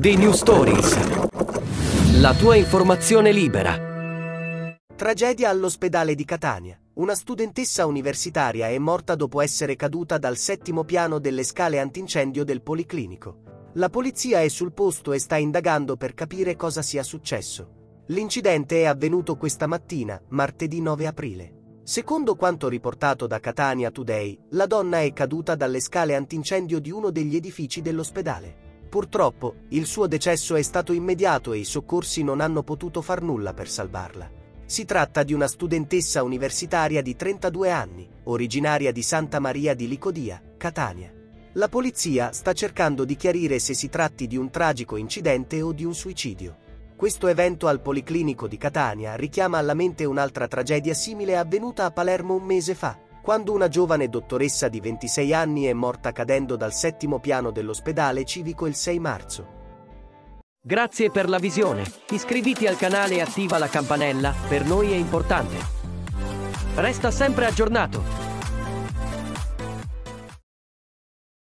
The New Stories. La tua informazione libera. Tragedia all'ospedale di Catania. Una studentessa universitaria è morta dopo essere caduta dal 7° piano delle scale antincendio del Policlinico. La polizia è sul posto e sta indagando per capire cosa sia successo. L'incidente è avvenuto questa mattina, martedì 9 aprile. Secondo quanto riportato da Catania Today, la donna è caduta dalle scale antincendio di uno degli edifici dell'ospedale. Purtroppo, il suo decesso è stato immediato e i soccorsi non hanno potuto far nulla per salvarla. Si tratta di una studentessa universitaria di 32 anni, originaria di Santa Maria di Licodia, Catania. La polizia sta cercando di chiarire se si tratti di un tragico incidente o di un suicidio. Questo evento al Policlinico di Catania richiama alla mente un'altra tragedia simile avvenuta a Palermo un mese fa, quando una giovane dottoressa di 26 anni è morta cadendo dal 7° piano dell'ospedale civico il 6 marzo. Grazie per la visione. Iscriviti al canale e attiva la campanella, per noi è importante. Resta sempre aggiornato.